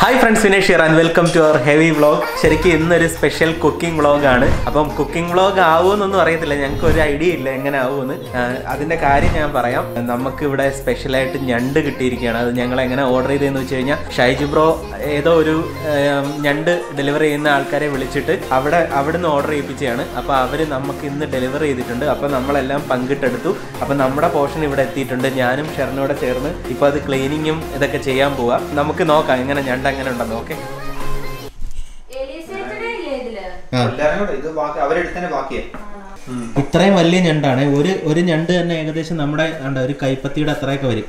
Hi friends, Vinesh here and welcome to our heavy vlog. Sheriki innore special cooking vlog aanu. Appam cooking vlog avunnu arayilla, njanku oru idea illa engane avunu. Adinte karyam njan parayam. Namakku ivide special aayittu njandu kittirikkana. Adu njangal engane order cheyidenu vechukenna Shaiju bro edho oru njandu deliver cheyyunna aalkare vilichittu avidnu order cheyipichana. Appo avaru namakku innu deliver cheyidittundu. Appo nammal ellam pangitteduthu. Appo nammada portion ivide ettittundu. Njanum Sharnode sernu ippo adu cleaning um idakke cheyan pova. Namakku nokka engane njan okay. ഇത്രയും വലിയ ഞണ്ടാണ്. ഒരു ഞണ്ട് തന്നെ ഏകദേശം നമ്മുടെ ഒരു കൈപ്പത്തിയുടെ അത്രയൊക്കെ വരും.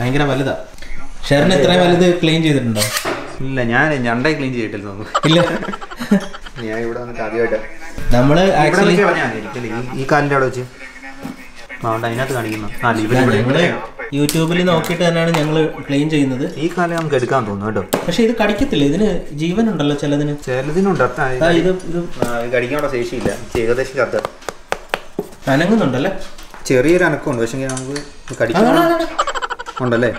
ഭയങ്കര വലുതാ. ഷെറിന് ഇത്രയും വലുത് ക്ലീൻ ചെയ്തിട്ടുണ്ടോ? ഇല്ല, ഞാൻ ഞണ്ടേ ക്ലീൻ ചെയ്തിട്ടില്ല. ഇല്ല, ഞാൻ ഇവിടെ വന്നിട്ട് ആദ്യമായിട്ട് നമ്മള് ആക്ച്വലി ഈ കാലിന്റെ അവിടെ വെച്ച് അതിനകത്ത് കാണിക്കുന്നു. യൂട്യൂബിൽ നോക്കിയിട്ട് തന്നെയാണ് ഞങ്ങൾ ക്ലെയിം ചെയ്യുന്നത്. ഈ കാലം നമുക്ക് എടുക്കാൻ തോന്നുന്നു കേട്ടോ. പക്ഷെ ഇത് കടിക്കത്തില്ല, ഇതിന് ജീവനുണ്ടല്ലോ. ചിലതിനുണ്ട്, കടിക്കാനുള്ള ശേഷിയില്ല. ഏകദേശം കത്ത് അനങ്ങുന്നുണ്ടല്ലേ, ചെറിയൊരു അനക്കമുണ്ട്. പക്ഷെങ്കിൽ നമുക്ക് കടിക്കാനുണ്ടല്ലേ,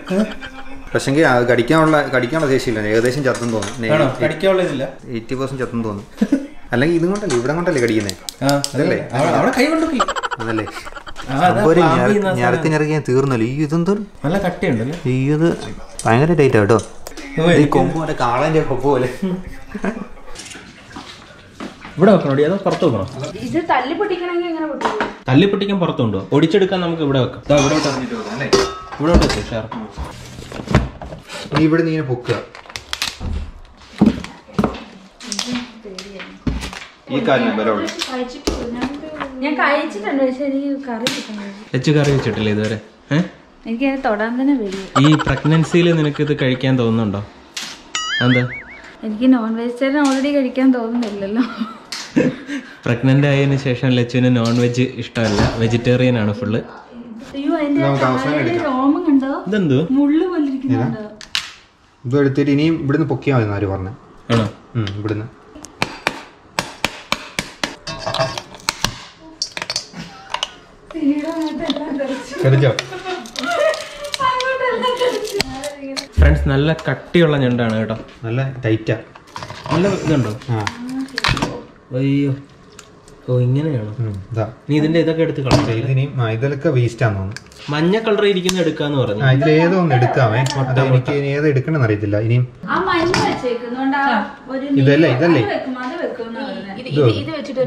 പക്ഷെങ്കിൽ കടിക്കാനുള്ള ശേഷിയില്ല. ഏകദേശം ചത്തും തോന്നുന്നു, കടിക്കാനുള്ളതില്ല. 80% ചത്തും തോന്നുന്നു. അല്ലെങ്കിൽ ഇതും കൊണ്ടല്ലേ, ഇവിടെ കൊണ്ടല്ലേ കടിക്കുന്നത്. അതല്ലേ ഞരക്കിറങ്ങിയാൽ തീർന്നല്ലോ. ഈ ഇതെന്തോ നല്ല കട്ടിയുണ്ടല്ലോ. ഈ ഇത് ഭയങ്കര ടൈറ്റാ കേട്ടോ. ഈ കൊമ്പ് മറ്റേ കാളന്റെ കൊമ്പ് പോലെ ഇവിടെ വെക്കണോടി, അതോ പുറത്ത് വെക്കണോ? ഇത് തല്ലി പൊട്ടിക്കണമെങ്കിൽ എങ്ങനെ പൊട്ടിക്കും? തല്ലി പൊട്ടിക്കാൻ പുറത്തുണ്ടോ? ഒടിച്ചെടുക്കാൻ നമുക്ക് ഇവിടെ വെക്കാം. ഇവിടെ ഇറങ്ങിട്ട് വെക്കാം അല്ലേ? ഇവിടെ വെച്ചേ ഷെയർ. ഇവിടെ നീ ഇങ്ങനെ പൊക്കുക. ഈ കാര്യം വരവുള്ളൂ. ഞാൻ കഴിച്ചിട്ടുണ്ട്, പക്ഷെ എനിക്ക് കറി വെച്ച് കറി വെച്ചിട്ടില്ല ഇതുവരെ. എനിക്ക് തൊടാൻ തന്നെ വരും. ഈ പ്രഗ്നൻസിയിൽ നിനക്ക് ഇത് കഴിക്കാൻ തോന്നുന്നുണ്ടോ? എന്താ എനിക്ക് നോൺ വെജിറ്റേറിയൻ ഓൾറെഡി കഴിക്കാൻ തോന്നുന്നില്ലല്ലോ. പ്രഗ്നന്റ് ആയതിനു ശേഷം ലച്ചുവിന് നോൺ വെജ് ഇഷ്ടമല്ല, വെജിറ്റേറിയൻ ആണ് ഫുള്ള്. അയ്യോ, അതിന്റെ രോമം കണ്ടോ, ഇതെന്തോ മുള്ളു പോലെ ഇരിക്കുന്നുണ്ടോ? ഇത് എടുത്തിട്ട് ഇനിയും ഇവിടുന്ന് പൊക്കിയാൽ മതി. ആര് പറഞ്ഞു? ആണോ? ഇവിടുന്ന് ഫ്രണ്ട്സ്, നല്ല കട്ടിയുള്ള ഞണ്ടാണ് കേട്ടോ. നല്ല ടൈറ്റാ. നല്ല ഇതുണ്ടോ? അയ്യോ, ഓ ഇങ്ങനെയാണോ? നീ ഇതിന്റെ ഇതൊക്കെ എടുത്ത് കളയാം. ഇതൊക്കെ വേസ്റ്റ് ആണോ? മഞ്ഞ കളർ ഇരിക്കുന്ന എടുക്കാന്ന് പറഞ്ഞു. ഇതിലേതോ ഒന്ന് എടുക്കാമേ. എനിക്ക് ഏത് എടുക്കണമെന്ന് അറിയത്തില്ല. ഇനിയും ഇതല്ലേ ഇതല്ലേ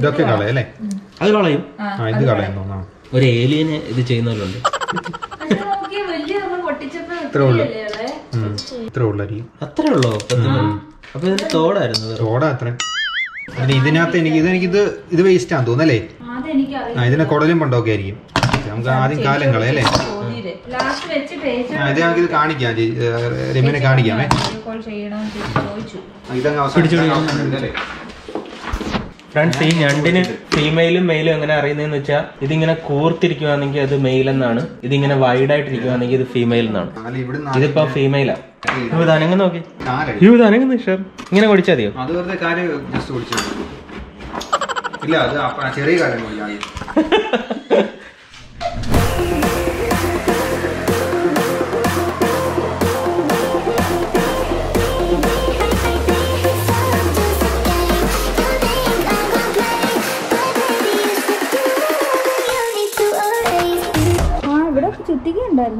ഇതൊക്കെ കളയല്ലേ? അത് കളയും. ഇത് കളയാൻ തോന്നാ ഒരു ഏലിയന് ഇത് ചെയ്യുന്നവരുണ്ട്. അത്രേ ഉള്ളോ? അപ്പൊ ഇതിന്റെ തോടായിരുന്നു. തോടാ അത്ര. ഇതിനകത്ത് ഇത് വേസ്റ്റ് ആണെന്ന് തോന്നല്ലേ? ഇതിന്റെ കുടലും പണ്ടൊക്കെ ആയിരിക്കും. നമുക്ക് ആദ്യം കാലം കളയല്ലേ? ഇത് നമുക്കിത് കാണിക്കാം, രമ്യനെ കാണിക്കാമേ. ഫ്രണ്ട്സ്, ഈ ഞണ്ടിന് ഫീമെയിലും മെയിലും എങ്ങനെ അറിയുന്നതെന്ന് വെച്ചാൽ, ഇതിങ്ങനെ കൂർത്തിരിക്കുകയാണെങ്കിൽ അത് മെയിൽ എന്നാണ്, ഇതിങ്ങനെ വൈഡ് ആയിട്ടിരിക്കുകയാണെങ്കിൽ ഇത് ഫീമെയിൽ എന്നാണ്. ഇതിപ്പോ ഫീമെയിലാ. അനങ്ങ് നോക്കി അനങ്ങുന്നു ഷർ. ഇങ്ങനെ കുടിച്ചാൽ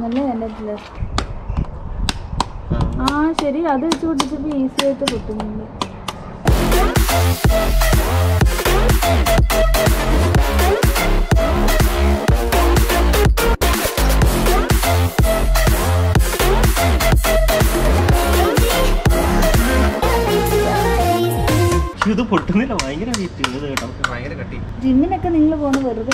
മതിയോ? ആ ശരി, അത് വെച്ച് പൊട്ടിച്ചപ്പോ ഈസി ആയിട്ട് പൊട്ടുന്നുണ്ട്. ഇത് പൊട്ടുന്നില്ല, ഭയങ്കര കട്ടി. ജിമ്മിനൊക്കെ നിങ്ങൾ പോണ വെറുതെ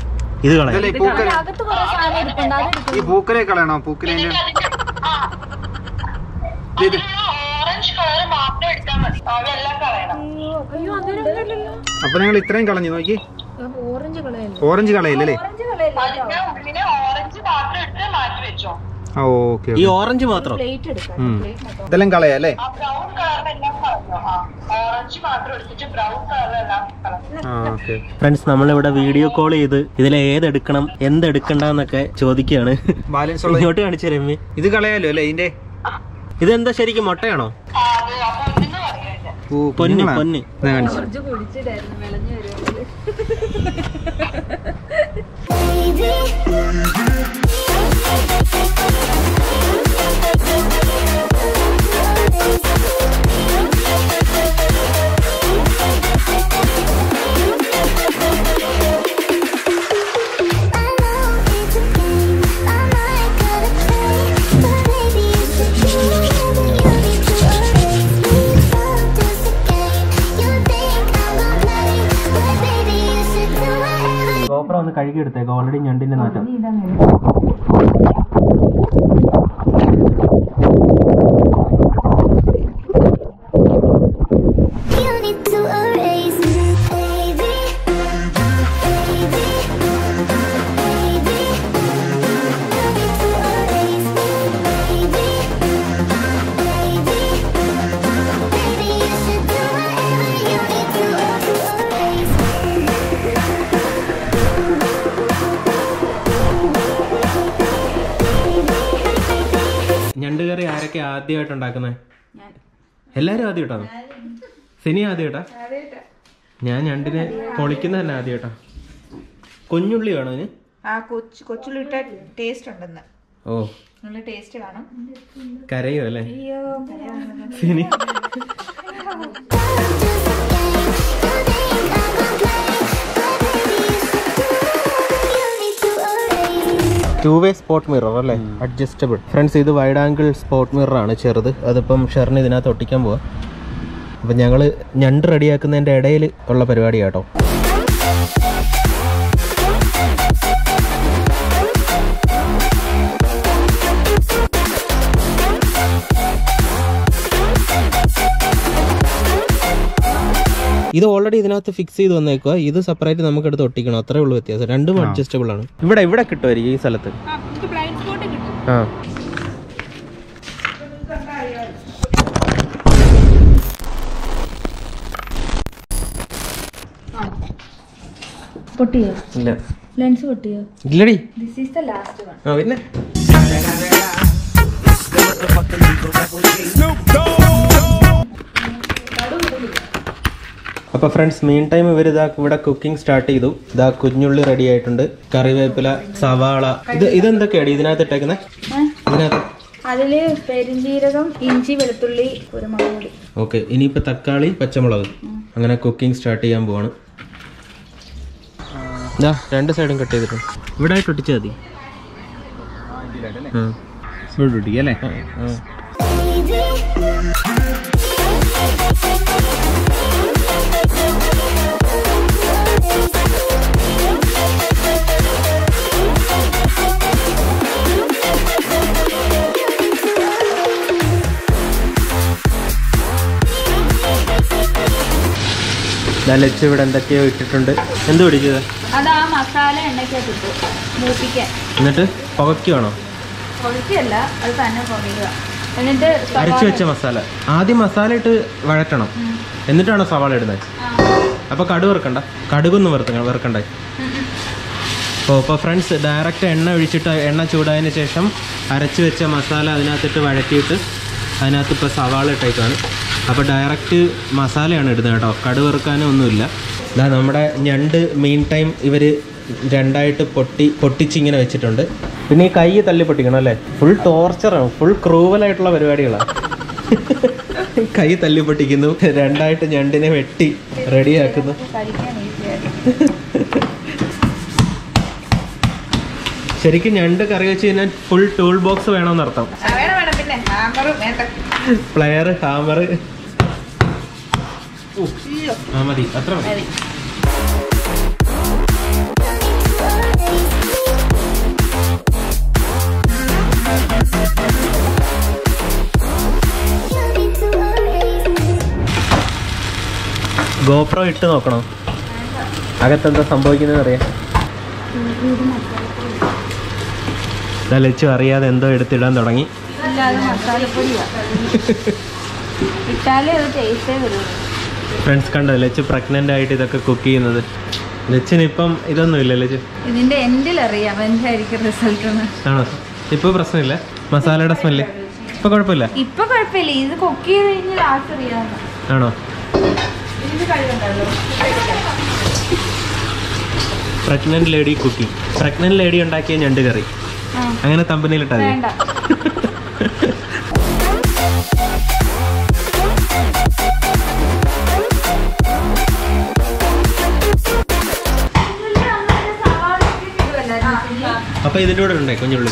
ഇത് കളയാം. പൂക്കലെ കളയണോ? പൂക്കലെ did it. Orange color marked it. Friends, we have a video call. This is the color. Already in the matter. Two-way spot mirror, right? Adjustable. Friends, this is wide-angle spot mirror. That's why I'm sharing it with you. I'm going to ready to do it. This is already fixed. This is separate. We have to fix it. This is adjustable. Here it is. This is a blind spot. What is this? Lens? This is the last one. Oh, isn't it? So friends, meantime we will cooking start. This is ready. Karivepila, savala. Okay, now cooking start. Let's see what I'm doing. And do it. Adam, Masala and a cat. Not a Pavakiano. Pavakilla, Alpana Pavilla. And it is a masala. Adi Masala to Varatano. And the town of Savalad. Apacado or Kanda, Kadugun or Kanda. For friends, director Enna Richita Enna Chuda in a chesham, Arachucha Masala, Anatha Varatitus, Anatha Savala Taikon. Now, direct masala is not there. Kadu work is not there. We have to main time. We have to put it in the middle. We have to put it in the middle. Full torture, full cruel. We have to put it in the middle. We have ready. Sherikin Yanda Karachi in a full toolbox of another. Player, hammer. GoPro ഇട്ടു നോക്കണം അകത്തെന്താ സംഭവിക്കുന്നതെന്ന് അറിയാം ലച്ചു അറിയാതെ എന്തോ എടുത്തിടാൻ തുടങ്ങി friends കണ്ടോ Lachu pregnant ആയിട്ട് ഇതൊക്കെ കുക്ക് ചെയ്യുന്നത് ലച്ചിനിപ്പം ഇതൊന്നുമില്ല ലച്ചു ഇതിന്റെ എൻഡിൽ അറിയാം എന്തായിരിക്കും റിസൾട്ട് ആണോ ഇപ്പൊ പ്രശ്നമില്ല മസാലയുടെ സ്മെല്ല് ഇപ്പൊ കുഴപ്പമില്ല ഇത് കുക്ക് ചെയ്ത് കഴിഞ്ഞാൽ ലാസ്റ്റ് അറിയാം ആണോ pregnant lady cooking pregnant lady ഉണ്ടാക്കിയ ഞണ്ട് കറി അങ്ങനെ തമ്പനിയിലിട്ടാ അപ്പൊ ഇതിൻ്റെ കൂടെ ഉണ്ടായി കുഞ്ഞുള്ളി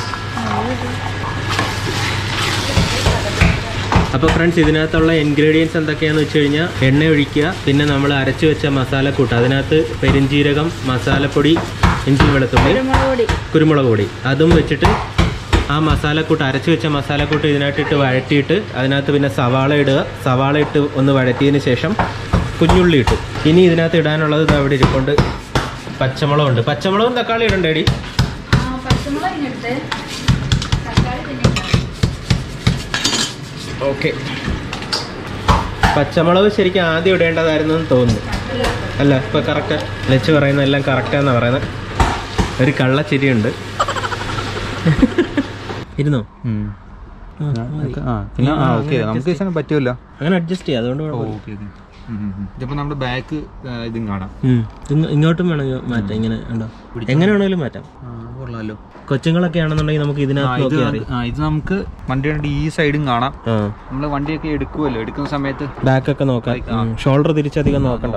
അപ്പോൾ ഫ്രണ്ട്സ് ഇതിനകത്തുള്ള ഇൻഗ്രീഡിയൻസ് എന്തൊക്കെയാണെന്ന് വെച്ച് കഴിഞ്ഞാൽ എണ്ണ ഒഴിക്കുക പിന്നെ നമ്മൾ അരച്ചു വെച്ച മസാലക്കൂട്ട് അതിനകത്ത് പെരിഞ്ചീരകം മസാലപ്പൊടി ഇഞ്ചി വെളുത്തുള്ളി കുരുമുളക് പൊടി അതും വെച്ചിട്ട് ആ മസാലക്കൂട്ട് അരച്ചു വെച്ച മസാലക്കൂട്ട് ഇതിനകത്തിട്ട് വഴറ്റിയിട്ട് അതിനകത്ത് പിന്നെ സവാള ഇടുക സവാള ഇട്ട് ഒന്ന് വഴറ്റിയതിന് ശേഷം കുഞ്ഞുള്ളി ഇട്ടു ഇനി ഇതിനകത്ത് ഇടാനുള്ളത് ഇത് അവിടെ ഇരിക്കൊണ്ട് പച്ചമുളകുണ്ട് പച്ചമുളകും തക്കാളി ഇടണ്ടേടി ഓക്കെ പച്ചമുളക് ശരിക്കും ആദ്യം ഇടേണ്ടതായിരുന്നു എന്ന് തോന്നുന്നു അല്ല ഇപ്പം കറക്റ്റ് ലച്ച് പറയുന്ന എല്ലാം കറക്റ്റാന്നാണ് പറയുന്നത് ഒരു കള്ളച്ചിരിയുണ്ട് ഇരുന്നോ പറ്റൂല അങ്ങനെ അഡ്ജസ്റ്റ് ചെയ്യാം അതുകൊണ്ട് ബാക്ക് ഇതും കാണാം ഇങ്ങോട്ടും വേണമെങ്കിൽ മാറ്റാം ഇങ്ങനെ ഉണ്ടോ എങ്ങനെ വേണമെങ്കിലും മാറ്റാം കൊച്ചുങ്ങളൊക്കെ ആണെന്നുണ്ടെങ്കിൽ നമുക്ക് ഇതിനകത്ത് ഇത് നമുക്ക് വണ്ടിയുടെ ഈ സൈഡും കാണാം നമ്മള് വണ്ടിയൊക്കെ എടുക്കുമല്ലോ എടുക്കുന്ന സമയത്ത് ബാക്ക് ഒക്കെ നോക്കാം ഷോൾഡർ തിരിച്ചധികം നോക്കണ്ട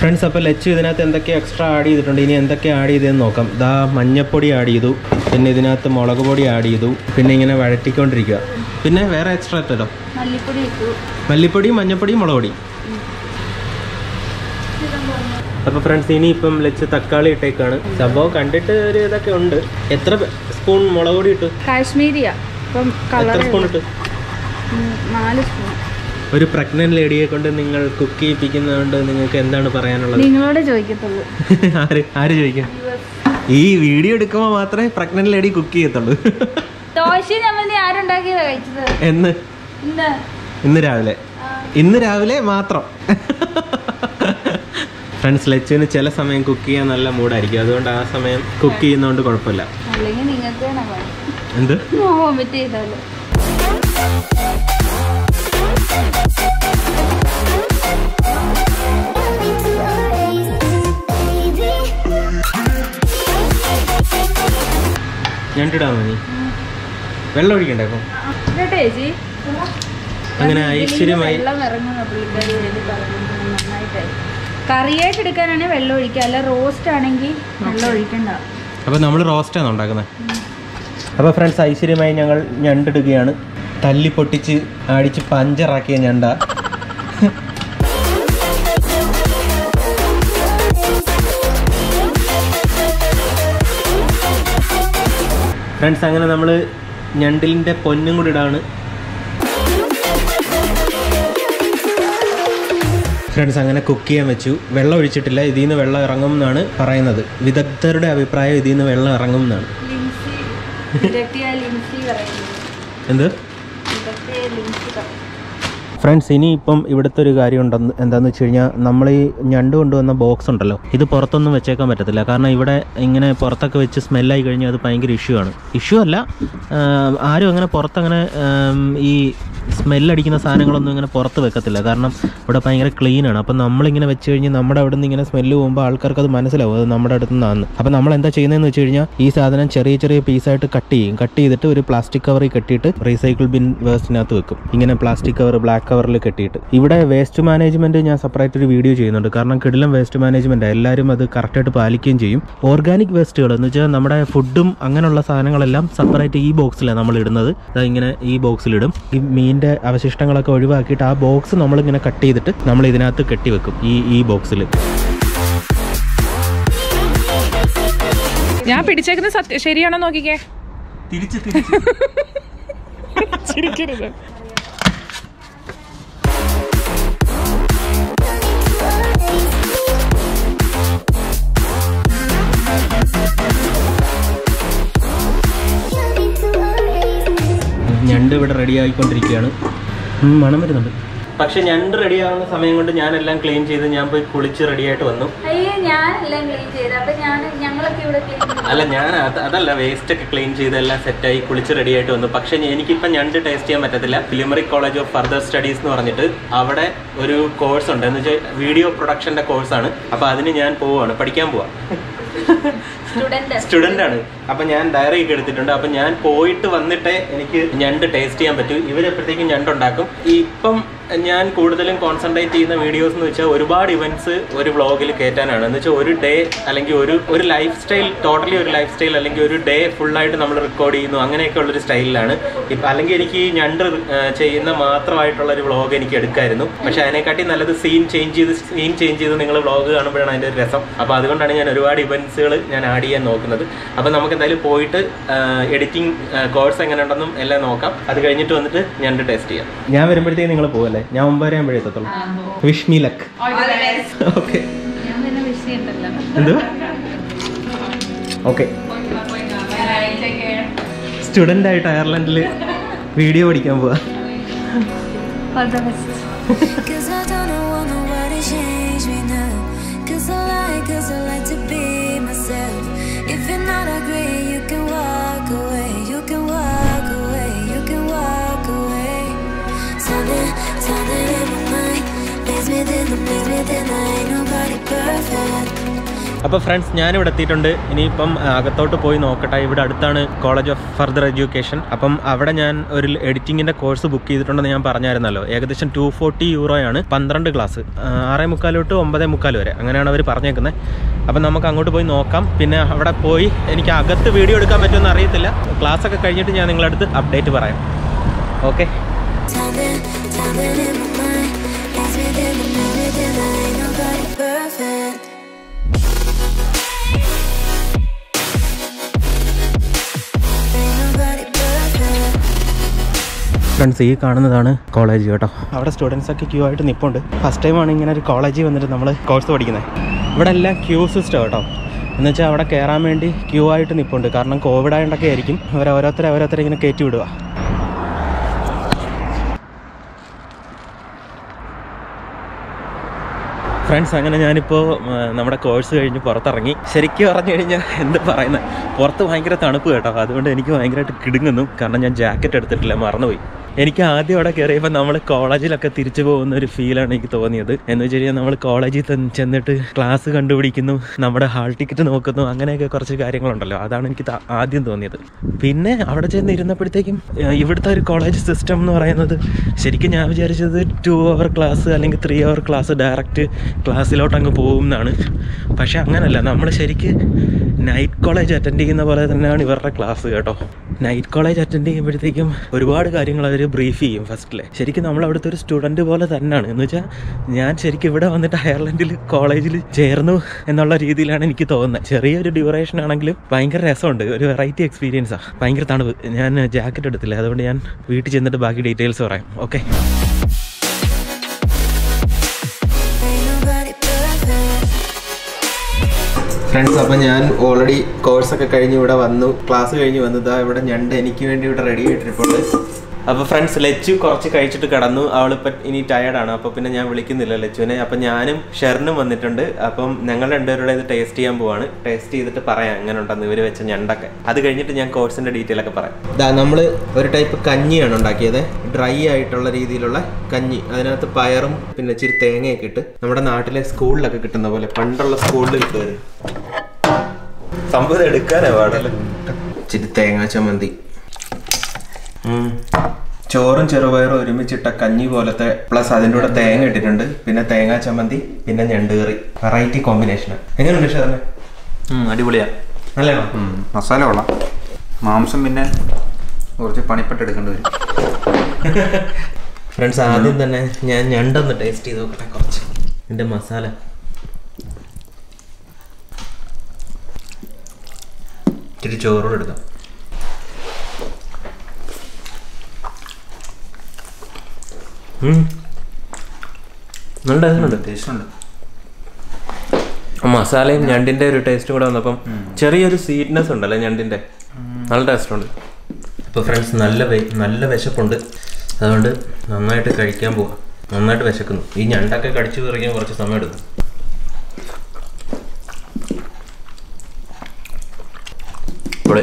ഫ്രണ്ട്സ് അപ്പൊ ലച്ച് ഇതിനകത്ത് എന്തൊക്കെ എക്സ്ട്രാ ആഡ് ചെയ്തിട്ടുണ്ട് ഇനി എന്തൊക്കെ ആഡ് ചെയ്തെന്ന് നോക്കാം ദാ മഞ്ഞപ്പൊടി ആഡ് ചെയ്തു പിന്നെ ഇതിനകത്ത് മുളക് പൊടി ആഡ് ചെയ്തു പിന്നെ ഇങ്ങനെ വഴറ്റിക്കൊണ്ടിരിക്കുക പിന്നെ വേറെ എക്സ്ട്രാ ഇട്ടല്ലോ മല്ലിപ്പൊടി മഞ്ഞപ്പൊടി മുളക് പൊടി അപ്പോൾ ഫ്രണ്ട്സ് ഇനി ഇപ്പം ലച്ച് തക്കാളി ഇട്ടേക്കാണ് സംഭവം കണ്ടിട്ട് ഒരു ഇതൊക്കെ ഉണ്ട് എത്ര സ്പൂൺ മുളക് പൊടി ഇട്ടു കാശ്മീരിയാ അപ്പം കളർ സ്പൂൺ ഇട്ടു 4 സ്പൂൺ ഒരു പ്രഗ്നന്റ് ലേഡിയെ കൊണ്ട് നിങ്ങൾ കുക്ക് ചെയ്യിപ്പിക്കുന്നതുകൊണ്ട് നിങ്ങൾക്ക് എന്താണ് പറയാനുള്ളത് നിങ്ങളോട് ചോദിക്കത്തുള്ളൂ ആര് ചോദിക്കാം ഈ വീഡിയോ എടുക്കുമ്പോൾ മാത്രമേ പ്രഗ്നന്റ് ലേഡി കുക്ക് ചെയ്യത്തുള്ളൂ ദോശ നമ്മൾ ആരുണ്ടാക്കിയതാ കഴിച്ചത് ഇന്ന് രാവിലെ മാത്രം ഫ്രണ്ട്സ് ലച്ചുവിന് ചില സമയം കുക്ക് ചെയ്യാൻ നല്ല മൂഡായിരിക്കും അതുകൊണ്ട് ആ സമയം കുക്ക് ചെയ്യുന്നതുകൊണ്ട് കുഴപ്പമില്ല എന്ത് ഞണ്ടിടാമോ നീ വെള്ളം ഒഴിക്കണ്ടേ അങ്ങനെ ഐശ്വര്യമായി കറിയായിട്ട് എടുക്കാനാണെങ്കിൽ വെള്ളം ഒഴിക്കുക അല്ല റോസ്റ്റ് ആണെങ്കിൽ വെള്ളം ഒഴിക്കണ്ട അപ്പോൾ നമ്മൾ റോസ്റ്റാണ് ഉണ്ടാക്കുന്നത് അപ്പോൾ ഫ്രണ്ട്സ് ഐശ്വര്യമായി ഞങ്ങൾ ഞണ്ടിടുകയാണ് തല്ലി പൊട്ടിച്ച് അടിച്ച് പഞ്ചറാക്കിയ ഞണ്ട ഫ്രണ്ട്സ് അങ്ങനെ നമ്മൾ ഞണ്ടിലിൻ്റെ പൊന്നും കൂടി ഇടാണ് ഫ്രണ്ട്സ് അങ്ങനെ കുക്ക് ചെയ്യാൻ വെച്ചു വെള്ളം ഒഴിച്ചിട്ടില്ല ഇതിൽ നിന്ന് വെള്ളം ഇറങ്ങും എന്നാണ് പറയുന്നത് വിദഗ്ധരുടെ അഭിപ്രായം ഇതിൽ നിന്ന് വെള്ളം ഇറങ്ങും എന്നാണ് എന്ത് ഫ്രണ്ട്സ് ഇനി ഇപ്പം ഇവിടുത്തെ ഒരു കാര്യം ഉണ്ടെന്ന് എന്താണെന്ന് വെച്ച് കഴിഞ്ഞാൽ നമ്മൾ ഈ ഞണ്ട് കൊണ്ടുവന്ന ബോക്സ് ഉണ്ടല്ലോ ഇത് പുറത്തൊന്നും വെച്ചേക്കാൻ പറ്റത്തില്ല കാരണം ഇവിടെ ഇങ്ങനെ പുറത്തൊക്കെ വെച്ച് സ്മെല്ലായി കഴിഞ്ഞാൽ അത് ഭയങ്കര ഇഷ്യൂ അല്ല ആരും അങ്ങനെ പുറത്തങ്ങനെ ഈ സ്മെല്ലടിക്കുന്ന സാധനങ്ങളൊന്നും ഇങ്ങനെ പുറത്ത് വെക്കത്തില്ല കാരണം ഇവിടെ ഭയങ്കര ക്ലീനാണ് അപ്പം നമ്മളിങ്ങനെ വെച്ച് കഴിഞ്ഞാൽ നമ്മുടെ അവിടെ നിന്ന് ഇങ്ങനെ സ്മെല്ല് പോകുമ്പോൾ ആൾക്കാർക്ക് അത് മനസ്സിലാവും അത് നമ്മുടെ അടുത്ത് നിന്നാണ് അപ്പം നമ്മൾ എന്താ ചെയ്യുന്നതെന്ന് വെച്ച് കഴിഞ്ഞാൽ ഈ സാധനം ചെറിയ ചെറിയ പീസായിട്ട് കട്ട് ചെയ്തിട്ട് ഒരു പ്ലാസ്റ്റിക് കവറിൽ കെട്ടിയിട്ട് റീസൈക്കിൾ ബിൻ വേസ്റ്റിനകത്ത് വെക്കും ഇങ്ങനെ പ്ലാസ്റ്റിക് കവർ ബ്ലാക്ക് കവറിൽ കെട്ടിയിട്ട് ഇവിടെ വേസ്റ്റ് മാനേജ്മെൻറ്റ് ഞാൻ സെപ്പറേറ്റ് ഒരു വീഡിയോ ചെയ്യുന്നുണ്ട് കാരണം കിടിലം വേസ്റ്റ് മാനേജ്മെൻറ്റ് എല്ലാവരും അത് കറക്റ്റായിട്ട് പാലിക്കുകയും ചെയ്യും ഓർഗാനിക് വേസ്റ്റുകൾ എന്ന് വെച്ചാൽ നമ്മുടെ ഫുഡും അങ്ങനെയുള്ള സാധനങ്ങളെല്ലാം സെപ്പറേറ്റ് ഈ ബോക്സിലാണ് നമ്മൾ ഇടുന്നത് അത് ഇങ്ങനെ ഈ ബോക്സിലിടും ഈ മീനിൻ്റെ അവശിഷ്ടങ്ങളൊക്കെ ഒഴിവാക്കിയിട്ട് ആ ബോക്സ് നമ്മളിങ്ങനെ കട്ട് ചെയ്തിട്ട് നമ്മൾ ഇതിനകത്ത് കെട്ടിവെക്കും ഈ ബോക്സിൽ ഞാൻ പിടിച്ചേക്കുന്നത് സത്യം ശരിയാണോ നോക്കിക്കേ ഇവിടെ റെഡി ആയിക്കൊണ്ടിരിക്കുകയാണ്. മണം വരുന്നുണ്ട്. പക്ഷെ ഞണ്ട് റെഡി ആവുന്ന സമയം കൊണ്ട് ഞാൻ എല്ലാം ക്ലീൻ ചെയ്ത് ഞാൻ പോയി കുളിച്ച് റെഡി ആയിട്ട് വന്നു. അല്ല ഞാൻ അതല്ല വേസ്റ്റ് ഒക്കെ ക്ലീൻ ചെയ്ത് എല്ലാം സെറ്റായി കുളിച്ച് റെഡി ആയിട്ട് വന്നു. പക്ഷെ എനിക്കിപ്പം ഞണ്ട് ടേസ്റ്റ് ചെയ്യാൻ പറ്റത്തില്ല. Limerick college of further studies എന്ന് പറഞ്ഞിട്ട് അവിടെ ഒരു കോഴ്സ് ഉണ്ട് എന്ന് വെച്ചാൽ വീഡിയോ പ്രൊഡക്ഷൻ്റെ കോഴ്സാണ്. അപ്പോൾ അതിന് ഞാൻ പോവുകയാണ്, പഠിക്കാൻ പോവാം. സ്റ്റുഡൻ്റ് ആണ്. അപ്പം ഞാൻ ഡയറി ഒക്കെ എടുത്തിട്ടുണ്ട്. അപ്പം ഞാൻ പോയിട്ട് വന്നിട്ടേ എനിക്ക് ഞണ്ട് ടേസ്റ്റ് ചെയ്യാൻ പറ്റൂ. ഇവരെപ്പോഴത്തേക്കും ഞണ്ടുണ്ടാക്കും. ഇപ്പം ഞാൻ കൂടുതലും കോൺസെൻട്രേറ്റ് ചെയ്യുന്ന വീഡിയോസ് എന്ന് വെച്ചാൽ ഒരുപാട് ഇവൻറ്റ്സ് ഒരു വ്ളോഗിൽ കയറ്റാനാണ്. എന്ന് വെച്ചാൽ ഒരു ഡേ അല്ലെങ്കിൽ ഒരു ലൈഫ് സ്റ്റൈൽ, ടോട്ടലി ഒരു ലൈഫ് സ്റ്റൈൽ അല്ലെങ്കിൽ ഒരു ഡേ ഫുള്ളായിട്ട് നമ്മൾ റെക്കോർഡ് ചെയ്യുന്നു, അങ്ങനെയൊക്കെ ഉള്ളൊരു സ്റ്റൈലിലാണ് ഇപ്പം. അല്ലെങ്കിൽ എനിക്ക് ഈ ഞണ്ട് ചെയ്യുന്ന മാത്രമായിട്ടുള്ളൊരു വ്ളോഗ് എനിക്ക് എടുക്കായിരുന്നു. പക്ഷേ അതിനെക്കാട്ടി നല്ലത് സീൻ ചേഞ്ച് ചെയ്ത് നിങ്ങൾ വ്ളോഗ് കാണുമ്പോഴാണ് അതിൻ്റെ ഒരു രസം. അപ്പോൾ അതുകൊണ്ടാണ് ഞാൻ ഒരുപാട് ഇവൻറ്റ്സുകൾ ഞാൻ ആഡ് ചെയ്യാൻ നോക്കുന്നത്. അപ്പോൾ നമുക്ക് എന്തായാലും പോയിട്ട് എഡിറ്റിംഗ് കോഴ്സ് എങ്ങനെ ഉണ്ടെന്നും എല്ലാം നോക്കാം. അത് കഴിഞ്ഞിട്ട് വന്നിട്ട് ഞണ്ട് ടേസ്റ്റ് ചെയ്യാം. ഞാൻ വരുമ്പോഴത്തേക്ക് നിങ്ങൾ പോകല്ലേ? ഞാൻ 9:30 എത്തത്തുള്ളൂ. Wish me luck. Okay okay. Student ആയിട്ട് അയർലൻഡിൽ വീഡിയോ പഠിക്കാൻ പോവാ. If you're not agree, you can walk away, you can walk away, you can walk away. Something in my mind lays me thin, ain't nobody perfect. അപ്പോൾ friends, ഞാനിവിടെ എത്തിയിട്ടുണ്ട്. ഇനിയിപ്പം അകത്തോട്ട് പോയി നോക്കട്ടെ. ഇവിടെ അടുത്താണ് കോളേജ് ഓഫ് ഫർദർ എഡ്യൂക്കേഷൻ. അപ്പം അവിടെ ഞാൻ ഒരു എഡിറ്റിങ്ങിൻ്റെ കോഴ്സ് ബുക്ക് ചെയ്തിട്ടുണ്ടെന്ന് ഞാൻ പറഞ്ഞായിരുന്നല്ലോ. ഏകദേശം 240 യൂറോയാണ്. 12 ക്ലാസ്, 6:45 തൊട്ട് 9:45 വരെ, അങ്ങനെയാണ് അവർ പറഞ്ഞേക്കുന്നത്. അപ്പം നമുക്ക് അങ്ങോട്ട് പോയി നോക്കാം. പിന്നെ അവിടെ പോയി എനിക്ക് അകത്ത് വീഡിയോ എടുക്കാൻ പറ്റുമെന്ന് അറിയത്തില്ല. ക്ലാസ്സൊക്കെ കഴിഞ്ഞിട്ട് ഞാൻ നിങ്ങളുടെ അടുത്ത് അപ്ഡേറ്റ് പറയാം. ഓക്കെ. ഫ്രണ്ട്സ്, ഈ കാണുന്നതാണ് കോളേജ് കേട്ടോ. അവിടെ സ്റ്റുഡൻസൊക്കെ ക്യൂ ആയിട്ട് നിൽപ്പുണ്ട്. ഫസ്റ്റ് ടൈമാണ് ഇങ്ങനെ ഒരു കോളേജിൽ വന്നിട്ട് നമ്മൾ കോഴ്സ് പഠിക്കുന്നത്. ഇവിടെ എല്ലാം ക്യൂ സിസ്റ്റം കേട്ടോ. എന്ന് വെച്ചാൽ അവിടെ കയറാൻ വേണ്ടി ക്യൂ ആയിട്ട് നിൽപ്പുണ്ട്. കാരണം കോവിഡ് ആയതുകൊണ്ടൊക്കെ ആയിരിക്കും അവർ ഓരോരുത്തരെ ഇങ്ങനെ കയറ്റി വിടുക. ഫ്രണ്ട്സ്, അങ്ങനെ ഞാനിപ്പോൾ നമ്മുടെ കോഴ്സ് കഴിഞ്ഞ് പുറത്തിറങ്ങി. ശരിക്കും പറഞ്ഞു കഴിഞ്ഞാൽ എന്ത് പറയുന്നത്, പുറത്ത് ഭയങ്കര തണുപ്പ് കേട്ടോ. അതുകൊണ്ട് എനിക്ക് ഭയങ്കരമായിട്ട് കിടുങ്ങുന്നു. കാരണം ഞാൻ ജാക്കറ്റ് എടുത്തിട്ടില്ല, മറന്നുപോയി. എനിക്ക് ആദ്യം അവിടെ കയറിയപ്പോൾ നമ്മൾ കോളേജിലൊക്കെ തിരിച്ചു പോകുന്ന ഒരു ഫീലാണ് എനിക്ക് തോന്നിയത്. എന്ന് വെച്ച് കഴിഞ്ഞാൽ നമ്മൾ കോളേജിൽ ചെന്നിട്ട് ക്ലാസ് കണ്ടുപിടിക്കുന്നു, നമ്മുടെ ഹാൾ ടിക്കറ്റ് നോക്കുന്നു, അങ്ങനെയൊക്കെ കുറച്ച് കാര്യങ്ങളുണ്ടല്ലോ. അതാണ് എനിക്ക് ആദ്യം തോന്നിയത്. പിന്നെ അവിടെ ചെന്ന് ഇരുന്നപ്പോഴത്തേക്കും ഇവിടുത്തെ ഒരു കോളേജ് സിസ്റ്റം എന്ന് പറയുന്നത്, ശരിക്കും ഞാൻ വിചാരിച്ചത് 2 അവർ ക്ലാസ് അല്ലെങ്കിൽ 3 അവർ ക്ലാസ് ഡയറക്റ്റ് ക്ലാസ്സിലോട്ട് അങ്ങ് പോകും എന്നാണ്. പക്ഷെ അങ്ങനല്ല, നമ്മൾ ശരിക്കും നൈറ്റ് കോളേജ് അറ്റൻഡ് ചെയ്യുന്ന പോലെ തന്നെയാണ് ഇവരുടെ ക്ലാസ് കേട്ടോ. നൈറ്റ് കോളേജ് അറ്റൻഡ് ചെയ്യുമ്പോഴത്തേക്കും ഒരുപാട് കാര്യങ്ങൾ അവർ ബ്രീഫ് ചെയ്യും ഫസ്റ്റിലെ. ശരിക്കും നമ്മൾ അവിടുത്തെ ഒരു സ്റ്റുഡൻറ്റ് പോലെ തന്നെയാണ്. എന്ന് വെച്ചാൽ ഞാൻ ശരിക്കും ഇവിടെ വന്നിട്ട് അയർലൻഡിൽ കോളേജിൽ ചേർന്നു എന്നുള്ള രീതിയിലാണ് എനിക്ക് തോന്നുന്നത്. ചെറിയൊരു ഡ്യൂറേഷൻ ആണെങ്കിലും ഭയങ്കര രസമുണ്ട്, ഒരു വെറൈറ്റി എക്സ്പീരിയൻസാണ്. ഭയങ്കര തണുപ്പ്. ഞാൻ ജാക്കറ്റ് എടുത്തില്ല, അതുകൊണ്ട് ഞാൻ വീട്ടിൽ ചെന്നിട്ട് ബാക്കി ഡീറ്റെയിൽസ് പറയാം. ഓക്കെ. ഫ്രണ്ട്സ്, അപ്പം ഞാൻ ഓൾറെഡി കോഴ്സൊക്കെ കഴിഞ്ഞ് ഇവിടെ വന്നു. ക്ലാസ് കഴിഞ്ഞ് വന്നതാ ഇവിടെ ഞണ്ട് എനിക്ക് വേണ്ടി ഇവിടെ റെഡി ആയിട്ടിരിപ്പുണ്ട്. അപ്പോൾ ഫ്രണ്ട്സ്, ലച്ചു കുറച്ച് കഴിച്ചിട്ട് കിടന്നു. അവളിപ്പം ഇനി ടയേർഡാണ്. അപ്പോൾ പിന്നെ ഞാൻ വിളിക്കുന്നില്ല ലച്ചുവിനെ. അപ്പം ഞാനും ഷെറിനും വന്നിട്ടുണ്ട്. അപ്പം ഞങ്ങൾ രണ്ടുപേരുടെ ഇത് ടേസ്റ്റ് ചെയ്യാൻ പോവാണ്. ടേസ്റ്റ് ചെയ്തിട്ട് പറയാം എങ്ങനെ ഉണ്ടെന്ന് ഇവർ വെച്ച ഞണ്ടൊക്കെ. അത് കഴിഞ്ഞിട്ട് ഞാൻ കോഴ്സിൻ്റെ ഡീറ്റെയിൽ ഒക്കെ പറയാം. ഇതാ നമ്മൾ ഒരു ടൈപ്പ് കഞ്ഞിയാണ് ഉണ്ടാക്കിയത്. ഡ്രൈ ആയിട്ടുള്ള രീതിയിലുള്ള കഞ്ഞി. അതിനകത്ത് പയറും പിന്നെ ഇച്ചിരി തേങ്ങയൊക്കെ ഇട്ട് നമ്മുടെ നാട്ടിലെ സ്കൂളിലൊക്കെ കിട്ടുന്ന പോലെ പണ്ടുള്ള സ്കൂളിൽ കിട്ടുമത് സംഭവം എടുക്കാനാണ് പാടല്ലേ. ഇച്ചിരി തേങ്ങാ ചമ്മന്തി, ചോറും ചെറുപയറും ഒരുമിച്ചിട്ട കഞ്ഞി പോലത്തെ, പ്ലസ് അതിൻ്റെ കൂടെ തേങ്ങ ഇട്ടിട്ടുണ്ട്, പിന്നെ തേങ്ങാ ചമ്മന്തി, പിന്നെ ഞണ്ടുകറി. വെറൈറ്റി കോമ്പിനേഷനാണ്. എങ്ങനെയുണ്ട് ഷെറിന്? അടിപൊളിയാണ്. നല്ലതാണോ? മസാല കൊള്ളാം. മാംസം പിന്നെ കുറച്ച് പണിപ്പെട്ടെടുക്കേണ്ടി വരും. ഫ്രണ്ട്സ്, ആദ്യം തന്നെ ഞാൻ ഞണ്ടൊന്ന് ടേസ്റ്റ് ചെയ്ത് നോക്കട്ടെ കുറച്ച്. എൻ്റെ മസാല ഇച്ചിരി ചോറോടെ എടുക്കാം. നല്ല ടേസ്റ്റുണ്ട്. മസാലയും ഞണ്ടിൻ്റെ ഒരു ടേസ്റ്റും കൂടെ വന്നപ്പം ചെറിയൊരു സ്വീറ്റ്നെസ് ഉണ്ടല്ലേ ഞണ്ടിൻ്റെ, നല്ല ടേസ്റ്റുണ്ട്. So friends, nalla veshappundu. അതുകൊണ്ട് നന്നായിട്ട് കഴിക്കാൻ പോവാ. നന്നായിട്ട് വിശക്കുന്നു. ഈ ഞണ്ടൊക്കെ കടിച്ചു വിറയ്ക്കാൻ കുറച്ച് സമയം എടുക്കും. ഇവിടെ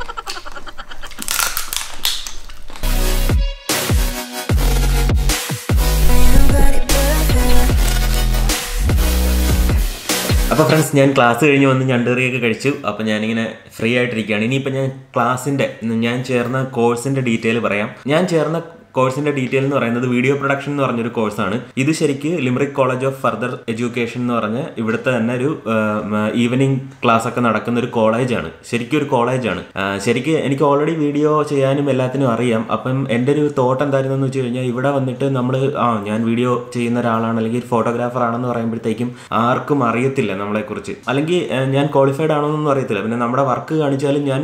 അപ്പോൾ ഫ്രണ്ട്സ്, ഞാൻ ക്ലാസ് കഴിഞ്ഞ് വന്ന് ഞണ്ടുകറിയൊക്കെ കഴിച്ചു. അപ്പോൾ ഞാനിങ്ങനെ ഫ്രീ ആയിട്ടിരിക്കുകയാണ്. ഇനിയിപ്പോൾ ഞാൻ ക്ലാസ്സിൻ്റെ ഞാൻ ചേർന്ന കോഴ്സിൻ്റെ ഡീറ്റെയിൽ പറയാം. ഞാൻ ചേർന്ന കോഴ്സിൻ്റെ ഡീറ്റെയിൽ എന്ന് പറയുന്നത് വീഡിയോ പ്രൊഡക്ഷൻ എന്ന് പറഞ്ഞൊരു കോഴ്സാണ്. ഇത് ശരിക്ക് Limerick college of further education എന്ന് പറഞ്ഞ് ഇവിടുത്തെ തന്നെ ഒരു ഈവനിങ് ക്ലാസ് ഒക്കെ നടക്കുന്ന ഒരു കോളേജാണ്. ശരിക്കും ഒരു കോളേജാണ്. ശരിക്ക് എനിക്ക് ഓൾറെഡി വീഡിയോ ചെയ്യാനും എല്ലാത്തിനും അറിയാം. അപ്പം എൻ്റെ ഒരു തോട്ട് എന്തായിരുന്നു എന്ന് വെച്ച് കഴിഞ്ഞാൽ, ഇവിടെ വന്നിട്ട് നമ്മൾ ഞാൻ വീഡിയോ ചെയ്യുന്ന ഒരാളാണ് അല്ലെങ്കിൽ ഫോട്ടോഗ്രാഫർ ആണെന്ന് പറയുമ്പോഴത്തേക്കും ആർക്കും അറിയത്തില്ല നമ്മളെക്കുറിച്ച്, അല്ലെങ്കിൽ ഞാൻ ക്വാളിഫൈഡ് ആണെന്നൊന്നും അറിയത്തില്ല. പിന്നെ നമ്മുടെ വർക്ക് കാണിച്ചാലും ഞാൻ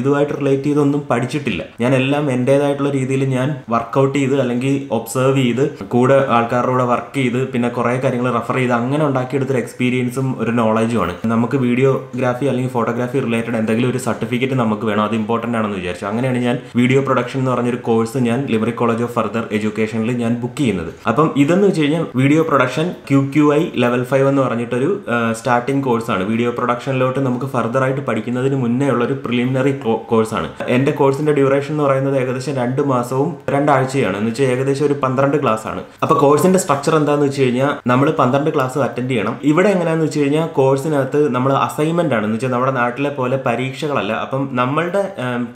ഇതുമായിട്ട് റിലേറ്റ് ചെയ്തൊന്നും പഠിച്ചിട്ടില്ല. ഞാൻ എല്ലാം എൻ്റേതായിട്ടുള്ള രീതിയിൽ ഞാൻ വർക്കൗട്ട് ചെയ്ത് അല്ലെങ്കിൽ ഒബ്സർവ് ചെയ്ത് കൂടെ ആൾക്കാരുടെ കൂടെ വർക്ക് ചെയ്ത് പിന്നെ കുറേ കാര്യങ്ങൾ റെഫർ ചെയ്ത് അങ്ങനെ ഉണ്ടാക്കിയെടുത്തൊരു എക്സ്പീരിയൻസും ഒരു നോളജുമാണ്. നമുക്ക് വീഡിയോഗ്രാഫി അല്ലെങ്കിൽ ഫോട്ടോഗ്രാഫി റിലേറ്റഡ് എന്തെങ്കിലും ഒരു സർട്ടിഫിക്കറ്റ് നമുക്ക് വേണം, അത് ഇമ്പോർട്ടൻ്റ് ആണെന്ന് വിചാരിച്ചു. അങ്ങനെയാണ് ഞാൻ വീഡിയോ പ്രൊഡക്ഷൻ എന്ന് പറഞ്ഞൊരു കോഴ്സ് ഞാൻ ലിമറിക് കോളേജ് ഓഫ് ഫർദർ എഡ്യൂക്കേഷനിൽ ഞാൻ ബുക്ക് ചെയ്യുന്നത്. അപ്പം ഇതെന്ന് വെച്ച് കഴിഞ്ഞാൽ വീഡിയോ പ്രൊഡക്ഷൻ QI ലെവൽ 5 എന്ന് പറഞ്ഞിട്ടൊരു സ്റ്റാർട്ടിംഗ് കോഴ്സാണ്. വീഡിയോ പ്രൊഡക്ഷനിലോട്ട് നമുക്ക് ഫർദറായിട്ട് പഠിക്കുന്നതിന് മുന്നേ ഉള്ളൊരു പ്രിലിമിനറി കോഴ്സാണ്. എൻ്റെ കോഴ്സിൻ്റെ ഡ്യൂറേഷൻ എന്ന് പറയുന്നത് ഏകദേശം 2 മാസവും 2 ആഴ്ചയാണ്. എന്ന് വെച്ചാൽ ഏകദേശം ഒരു 12 ക്ലാസ്സാണ്. അപ്പോൾ കോഴ്സിന്റെ സ്ട്രക്ചർ എന്താണെന്ന് വെച്ച് കഴിഞ്ഞാൽ, നമ്മൾ 12 ക്ലാസ് അറ്റൻഡ് ചെയ്യണം. ഇവിടെ എങ്ങനെയാണെന്ന് വെച്ച് കഴിഞ്ഞാൽ, കോഴ്സിനകത്ത് നമ്മൾ അസൈൻമെന്റ് ആണ്. എന്ന് വെച്ചാൽ നമ്മുടെ നാട്ടിലെ പോലെ പരീക്ഷകളല്ല. അപ്പം നമ്മളുടെ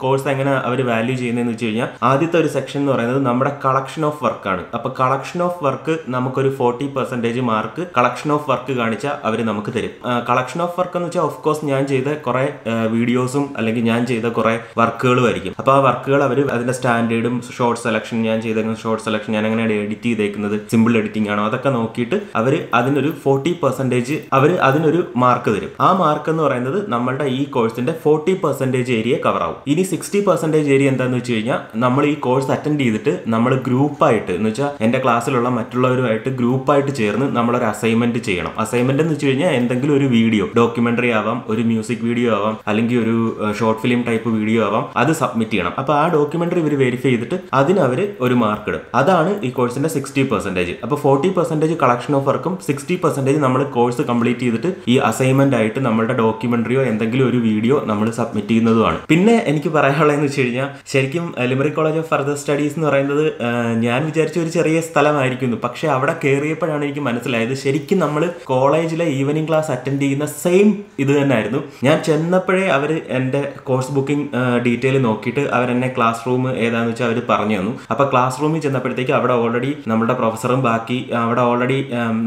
കോഴ്സ് എങ്ങനെ അവർ വാല്യൂ ചെയ്യുന്നതെന്ന് വെച്ച് കഴിഞ്ഞാൽ, ആദ്യത്തെ ഒരു സെക്ഷൻ എന്ന് പറയുന്നത് നമ്മുടെ കളക്ഷൻ ഓഫ് വർക്കാണ്. അപ്പോൾ കളക്ഷൻ ഓഫ് വർക്ക് നമുക്കൊരു 40% മാർക്ക് കളക്ഷൻ ഓഫ് വർക്ക് കാണിച്ചാൽ അവർ നമുക്ക് തരും. കളക്ഷൻ ഓഫ് വർക്ക് എന്ന് വെച്ചാൽ ഓഫ്കോഴ്സ് ഞാൻ ചെയ്ത കുറേ വീഡിയോസും അല്ലെങ്കിൽ ഞാൻ ചെയ്ത കുറേ വർക്കുകളും ആയിരിക്കും. അപ്പോൾ ആ വർക്കുകൾ അവർ അതിൻ്റെ സ്റ്റാൻഡേർഡും ഷോർട്ട് സെലക്ഷൻ ഞാൻ ചെയ്തേക്കുന്ന ഷോർട്ട് സെലക്ഷൻ ഞാൻ എങ്ങനെയാണ് എഡിറ്റ് ചെയ്തേക്കുന്നത്, സിമ്പിൾ എഡിറ്റിംഗ് ആണോ, അതൊക്കെ നോക്കിയിട്ട് അവർ അതിനൊരു 40% അവർ അതിനൊരു മാർക്ക് തരും. ആ മാർക്ക് എന്ന് പറയുന്നത് നമ്മളുടെ ഈ കോഴ്സിന്റെ 40% ഏരിയ കവർ ആവും. ഇനി 60% ഏരിയ എന്താന്ന് വെച്ച് കഴിഞ്ഞാൽ, നമ്മൾ ഈ കോഴ്സ് അറ്റൻഡ് ചെയ്തിട്ട് നമ്മൾ ഗ്രൂപ്പായിട്ട്, എന്ന് വെച്ചാൽ എൻ്റെ ക്ലാസ്സിലുള്ള മറ്റുള്ളവരുമായിട്ട് ഗ്രൂപ്പായിട്ട് ചേർന്ന് നമ്മളൊരു അസൈൻമെന്റ് ചെയ്യണം. അസൈൻമെന്റ് എന്ന് വെച്ച് കഴിഞ്ഞാൽ എന്തെങ്കിലും ഒരു വീഡിയോ, ഡോക്യുമെന്ററി ആവാം, ഒരു മ്യൂസിക് വീഡിയോ ആവാം, അല്ലെങ്കിൽ ഒരു ഷോർട്ട് ഫിലിം ടൈപ്പ് വീഡിയോ ആവാം, അത് സബ്മിറ്റ് ചെയ്യണം. അപ്പോൾ ആ ഡോക്യുമെന്ററി ഇവർ വെരിഫൈ ചെയ്തിട്ട് അതിന് അവർ ഒരു മാർക്ക് ഇടും. അതാണ് ഈ കോഴ്സിന്റെ 60%. അപ്പോൾ 40% കളക്ഷൻ ഓഫ് വർക്കും 60% നമ്മൾ കോഴ്സ് കംപ്ലീറ്റ് ചെയ്തിട്ട് ഈ അസൈൻമെന്റ് ആയിട്ട് നമ്മളുടെ ഡോക്യുമെന്ററിയോ എന്തെങ്കിലും ഒരു വീഡിയോ നമ്മൾ സബ്മിറ്റ് ചെയ്യുന്നതുമാണ്. പിന്നെ എനിക്ക് പറയാനുള്ളതെന്ന് വെച്ച് കഴിഞ്ഞാൽ, ശരിക്കും Limerick college of further studies എന്ന് പറയുന്നത് ഞാൻ വിചാരിച്ച ഒരു ചെറിയ സ്ഥലമായിരിക്കുന്നു. പക്ഷേ അവിടെ കയറിയപ്പോഴാണ് എനിക്ക് മനസ്സിലായത്, ശരിക്കും നമ്മൾ കോളേജിലെ ഈവനിങ് ക്ലാസ് അറ്റൻഡ് ചെയ്യുന്ന സെയിം ഇത് തന്നെയായിരുന്നു. ഞാൻ ചെന്നപ്പോഴേ അവർ എൻ്റെ കോഴ്സ് ബുക്കിംഗ് ഡീറ്റെയിൽ നോക്കിയിട്ട് അവരെന്നെ ക്ലാസ് റൂം ഏതാണെന്ന് വെച്ചാൽ അവർ പറഞ്ഞു തന്നു. അപ്പോൾ ക്ലാസ് റൂമിൽ ചെന്നപ്പോഴത്തേക്ക് അവിടെ ഓൾറെഡി നമ്മുടെ പ്രൊഫസറും ബാക്കി അവിടെ ഓൾറെഡി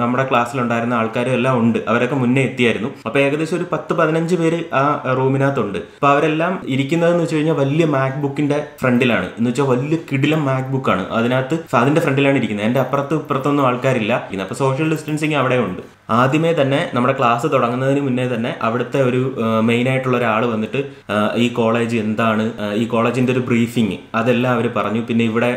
നമ്മുടെ ക്ലാസ്സിലുണ്ടായിരുന്ന ആൾക്കാരും എല്ലാം ഉണ്ട്. അവരൊക്കെ മുന്നേ എത്തിയായിരുന്നു. അപ്പോൾ ഏകദേശം ഒരു 10-15 പേര് ആ റൂമിനകത്തുണ്ട്. അപ്പോൾ അവരെല്ലാം ഇരിക്കുന്നതെന്ന് വെച്ച് കഴിഞ്ഞാൽ വലിയ മാക് ബുക്കിൻ്റെ ഫ്രണ്ടിലാണ്. എന്ന് വെച്ചാൽ വലിയ കിടിലം മാക് ബുക്കാണ്, അതിനകത്ത് അതിൻ്റെ ഫ്രണ്ടിലാണ് ഇരിക്കുന്നത്. എൻ്റെ അപ്പുറത്ത് ഇപ്പുറത്തൊന്നും ആൾക്കാരില്ല. അപ്പോൾ സോഷ്യൽ ഡിസ്റ്റൻസിങ് അവിടെ ഉണ്ട്. ആദ്യമേ തന്നെ നമ്മുടെ ക്ലാസ് തുടങ്ങുന്നതിന് മുന്നേ തന്നെ അവിടുത്തെ ഒരു മെയിനായിട്ടുള്ള ഒരാൾ വന്നിട്ട് ഈ കോളേജ് എന്താണ്, ഈ കോളേജിൻ്റെ ഒരു ബ്രീഫിങ് അതെല്ലാം അവർ പറഞ്ഞു. പിന്നെ ഇവിടെ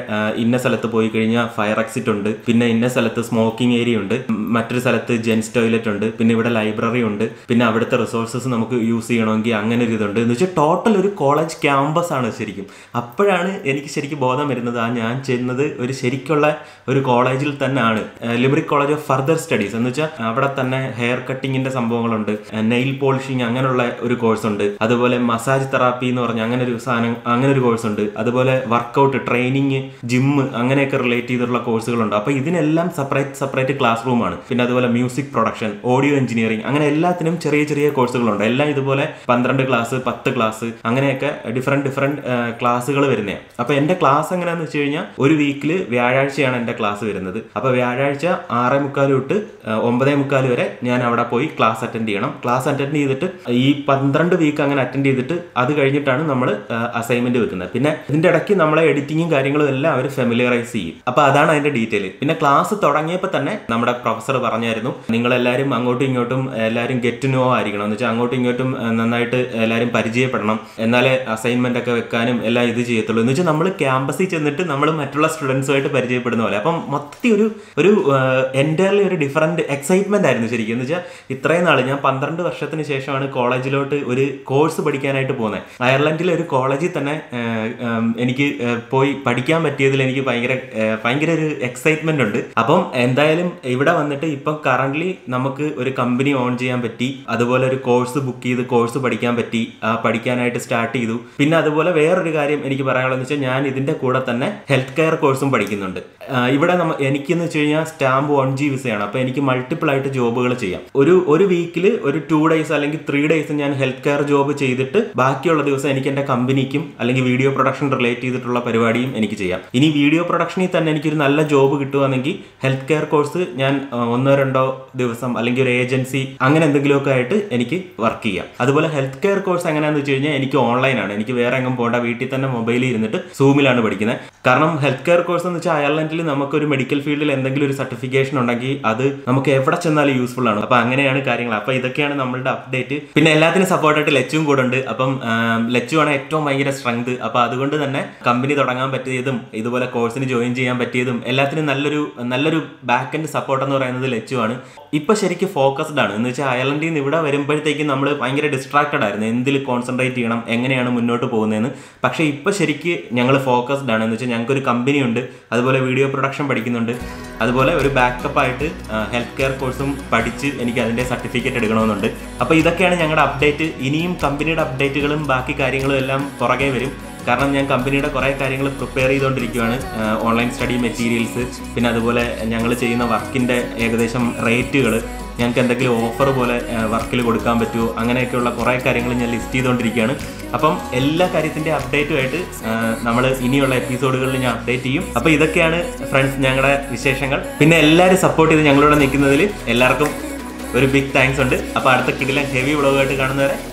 ഇന്ന സ്ഥലത്ത് പോയി കഴിഞ്ഞാൽ ഫയർ എക്സിറ്റ് ഉണ്ട്, പിന്നെ ഇന്ന സ്ഥലത്ത് സ്മോക്കിംഗ് ഏരിയ ഉണ്ട്, മറ്റൊരു സ്ഥലത്ത് ജെൻസ് ടോയ്ലറ്റ് ഉണ്ട്, പിന്നെ ഇവിടെ ലൈബ്രറി ഉണ്ട്, പിന്നെ അവിടുത്തെ റിസോഴ്സസ് നമുക്ക് യൂസ് ചെയ്യണമെങ്കിൽ അങ്ങനെ ഒരു ഇതുണ്ട്. എന്ന് വെച്ചാൽ ടോട്ടൽ ഒരു കോളേജ് ക്യാമ്പസ് ആണ് ശരിക്കും. അപ്പോഴാണ് എനിക്ക് ശരിക്കും ബോധം വരുന്നത്, ഞാൻ ചെയ്യുന്നത് ഒരു ശരിക്കുള്ള ഒരു കോളേജിൽ തന്നെയാണ്. Limerick college of further studies എന്ന് വെച്ചാൽ അവിടെ തന്നെ ഹെയർ കട്ടിങ്ങിന്റെ സംഭവങ്ങളുണ്ട്, നെയിൽ പോളിഷിങ് അങ്ങനെയുള്ള ഒരു കോഴ്സ് ഉണ്ട്, അതുപോലെ മസാജ് തെറാപ്പി എന്ന് പറഞ്ഞ അങ്ങനെ ഒരു കോഴ്സ് ഉണ്ട്, അതുപോലെ വർക്കൗട്ട് ട്രെയിനിങ്, ജിമ്മ് അങ്ങനെയൊക്കെ റിലേറ്റ് ചെയ്തിട്ടുള്ള കോഴ്സുകളുണ്ട്. അപ്പോൾ ഇതിനെല്ലാം സെപ്പറേറ്റ് ക്ലാസ് റൂമാണ്. പിന്നെ അതുപോലെ മ്യൂസിക് പ്രൊഡക്ഷൻ, ഓഡിയോ എഞ്ചിനീയറിംഗ് അങ്ങനെ എല്ലാത്തിനും ചെറിയ ചെറിയ കോഴ്സുകളുണ്ട്. എല്ലാം ഇതുപോലെ 12 ക്ലാസ്, 10 ക്ലാസ് അങ്ങനെയൊക്കെ ഡിഫറെൻറ്റ് ക്ലാസ്സുകൾ വരുന്നതാണ്. അപ്പോൾ എൻ്റെ ക്ലാസ് എങ്ങനെയാണെന്ന് വെച്ച് കഴിഞ്ഞാൽ, ഒരു വീക്കിൽ വ്യാഴാഴ്ചയാണ് എൻ്റെ ക്ലാസ് വരുന്നത്. അപ്പോൾ വ്യാഴാഴ്ച 6:15 തൊട്ട് 9:30 കാല് വരെ ഞാൻ അവിടെ പോയി ക്ലാസ് അറ്റൻഡ് ചെയ്യണം. ക്ലാസ് അറ്റൻഡ് ചെയ്തിട്ട് ഈ 12 വീക്ക് അങ്ങനെ അറ്റൻഡ് ചെയ്തിട്ട് അത് കഴിഞ്ഞിട്ടാണ് നമ്മൾ അസൈൻമെന്റ് വെക്കുന്നത്. പിന്നെ ഇതിന്റെ ഇടയ്ക്ക് നമ്മളെ എഡിറ്റിംഗും കാര്യങ്ങളും എല്ലാം അവർ ഫെമിലിയറൈസ് ചെയ്യും. അപ്പോൾ അതാണ് അതിന്റെ ഡീറ്റെയിൽ. പിന്നെ ക്ലാസ് തുടങ്ങിയപ്പോൾ തന്നെ നമ്മുടെ പ്രൊഫസർ പറഞ്ഞായിരുന്നു, നിങ്ങളെല്ലാവരും അങ്ങോട്ടും ഇങ്ങോട്ടും എല്ലാവരും ഗെറ്റ് നോ ആയിരിക്കണം, എന്ന് വെച്ചാൽ അങ്ങോട്ടും ഇങ്ങോട്ടും നന്നായിട്ട് എല്ലാവരും പരിചയപ്പെടണം, എന്നാലേ അസൈൻമെന്റ് ഒക്കെ വെക്കാനും എല്ലാം ഇത് ചെയ്യത്തുള്ളൂ എന്ന് വെച്ചാൽ നമ്മൾ ക്യാമ്പസിൽ ചെന്നിട്ട് നമ്മൾ മറ്റുള്ള സ്റ്റുഡൻസുമായിട്ട് പരിചയപ്പെടുന്ന പോലെ. അപ്പം മൊത്തം ഒരു എൻ്റയർലി ഒരു ഡിഫറൻറ്റ് എക്സൈറ്റ്മെന്റ് ആയിരുന്നു ശരിക്കും. എന്ന് വെച്ചാൽ ഇത്രയും നാൾ ഞാൻ 12 വർഷത്തിന് ശേഷമാണ് കോളേജിലോട്ട് ഒരു കോഴ്സ് പഠിക്കാനായിട്ട് പോകുന്നത്. അയർലൻഡിലെ ഒരു കോളേജിൽ തന്നെ എനിക്ക് പോയി പഠിക്കാൻ പറ്റിയതിൽ എനിക്ക് ഭയങ്കര ഒരു എക്സൈറ്റ്മെന്റ് ഉണ്ട്. അപ്പം എന്തായാലും ഇവിടെ വന്നിട്ട് ഇപ്പം കറന്റ്ലി നമുക്ക് ഒരു കമ്പനി ഓൺ ചെയ്യാൻ പറ്റി, അതുപോലെ ഒരു കോഴ്സ് ബുക്ക് ചെയ്ത് കോഴ്സ് പഠിക്കാൻ പറ്റി, പഠിക്കാനായിട്ട് സ്റ്റാർട്ട് ചെയ്തു. പിന്നെ അതുപോലെ വേറൊരു കാര്യം എനിക്ക് പറയാനുള്ളതെന്ന് വെച്ചാൽ ഞാൻ ഇതിന്റെ കൂടെ തന്നെ ഹെൽത്ത് കെയർ കോഴ്സും പഠിക്കുന്നുണ്ട്. ഇവിടെ എനിക്കെന്ന് വെച്ച് കഴിഞ്ഞാൽ സ്റ്റാമ്പ് 1G വിസയാണ്. അപ്പോൾ എനിക്ക് മൾട്ടിപ്പിൾ ആയിട്ട് ജോബുകൾ ചെയ്യാം. ഒരു വീക്കിൽ ഒരു 2 days അല്ലെങ്കിൽ 3 days ഞാൻ ഹെൽത്ത് കെയർ ജോബ് ചെയ്തിട്ട് ബാക്കിയുള്ള ദിവസം എനിക്ക് എൻ്റെ കമ്പനിക്കും അല്ലെങ്കിൽ വീഡിയോ പ്രൊഡക്ഷൻ റിലേറ്റ് ചെയ്തിട്ടുള്ള പരിപാടിയും എനിക്ക് ചെയ്യാം. ഇനി വീഡിയോ പ്രൊഡക്ഷനിൽ തന്നെ എനിക്കൊരു നല്ല ജോബ് കിട്ടുകയാണെങ്കിൽ ഹെൽത്ത് കെയർ കോഴ്സ് ഞാൻ 1-2 ദിവസം അല്ലെങ്കിൽ ഒരു ഏജൻസി അങ്ങനെ എന്തെങ്കിലുമൊക്കെ ആയിട്ട് എനിക്ക് വർക്ക് ചെയ്യാം. അതുപോലെ ഹെൽത്ത് കെയർ കോഴ്സ് എങ്ങനെയാണെന്ന് വെച്ച് കഴിഞ്ഞാൽ എനിക്ക് ഓൺലൈനാണ്, എനിക്ക് വേറെ എങ്ങും പോകേണ്ട, വീട്ടിൽ തന്നെ മൊബൈലിൽ ഇരുന്നിട്ട് സൂമിലാണ് പഠിക്കുന്നത്. കാരണം ഹെൽത്ത് കെയർ കോഴ്സ് എന്ന് വെച്ചാൽ അയർലൻഡിൽ നമുക്കൊരു മെഡിക്കൽ ഫീൽഡിൽ എന്തെങ്കിലും ഒരു സർട്ടിഫിക്കേഷൻ ഉണ്ടെങ്കിൽ അത് നമുക്ക് എവിടെ ചെന്നാലും യൂസ്ഫുൾ ആണ്. അപ്പോൾ അങ്ങനെയാണ് കാര്യങ്ങൾ. അപ്പോൾ ഇതൊക്കെയാണ് നമ്മളുടെ അപ്ഡേറ്റ്. പിന്നെ എല്ലാത്തിനും സപ്പോർട്ടായിട്ട് ലച്ചും കൂടെ ഉണ്ട്. അപ്പം ലച്ചുവാണ് ഏറ്റവും ഭയങ്കര സ്ട്രെങ്ത്. അപ്പോൾ അതുകൊണ്ട് തന്നെ കമ്പനി തുടങ്ങാൻ പറ്റിയതും ഇതുപോലെ കോഴ്സിന് ജോയിൻ ചെയ്യാൻ പറ്റിയതും എല്ലാത്തിനും നല്ലൊരു ബാക്ക് എൻഡ് സപ്പോർട്ട് എന്ന് പറയുന്നത് ലച്ചുവാണ്. ഇപ്പോൾ ശരിക്കും ഫോക്കസ്ഡ് ആണ്. എന്ന് വെച്ചാൽ അയർലൻഡിൽ നിന്ന് ഇവിടെ വരുമ്പോഴത്തേക്കും നമ്മൾ ഭയങ്കര ഡിസ്ട്രാക്റ്റഡ് ആയിരുന്നു, എന്തിൽ കോൺസെൻട്രേറ്റ് ചെയ്യണം, എങ്ങനെയാണ് മുന്നോട്ട് പോകുന്നതെന്ന്. പക്ഷേ ഇപ്പോൾ ശരിക്കും ഞങ്ങൾ ഫോക്കസ്ഡ് ആണ്. എന്ന് വെച്ചാൽ ഞങ്ങൾക്കൊരു കമ്പനിയുണ്ട്, അതുപോലെ വീഡിയോ പ്രൊഡക്ഷൻ പഠിക്കുന്നുണ്ട്, അതുപോലെ ഒരു ബാക്കപ്പ് ആയിട്ട് ഹെൽത്ത് കെയർ കോഴ്സും പഠിച്ച് എനിക്ക് അതിൻ്റെ സർട്ടിഫിക്കറ്റ് എടുക്കണമെന്നുണ്ട്. അപ്പോൾ ഇതൊക്കെയാണ് ഞങ്ങളുടെ അപ്ഡേറ്റ്. ഇനിയും കമ്പനിയുടെ അപ്ഡേറ്റുകളും ബാക്കി കാര്യങ്ങളും എല്ലാം പുറകെ വരും. കാരണം ഞാൻ കമ്പനിയുടെ കുറേ കാര്യങ്ങൾ പ്രിപ്പയർ ചെയ്തുകൊണ്ടിരിക്കുകയാണ്. ഓൺലൈൻ സ്റ്റഡി മെറ്റീരിയൽസ്, പിന്നെ അതുപോലെ ഞങ്ങൾ ചെയ്യുന്ന വർക്കിൻ്റെ ഏകദേശം റേറ്റുകൾ, ഞങ്ങൾക്ക് എന്തെങ്കിലും ഓഫർ പോലെ വർക്കിൽ കൊടുക്കാൻ പറ്റുമോ, അങ്ങനെയൊക്കെയുള്ള കുറേ കാര്യങ്ങൾ ഞാൻ ലിസ്റ്റ് ചെയ്തുകൊണ്ടിരിക്കുകയാണ്. അപ്പം എല്ലാ കാര്യത്തിൻ്റെ അപ്ഡേറ്റുമായിട്ട് നമ്മൾ ഇനിയുള്ള എപ്പിസോഡുകളിൽ ഞാൻ അപ്ഡേറ്റ് ചെയ്യും. അപ്പോൾ ഇതൊക്കെയാണ് ഫ്രണ്ട്സ് ഞങ്ങളുടെ വിശേഷങ്ങൾ. പിന്നെ എല്ലാവരും സപ്പോർട്ട് ചെയ്ത് ഞങ്ങളോട് നിൽക്കുന്നതിൽ എല്ലാവർക്കും ഒരു ബിഗ് താങ്ക്സ് ഉണ്ട്. അപ്പോൾ അടുത്ത കിടിലൻ ഹെവി വ്ളോഗായിട്ട് കാണുന്നവരെ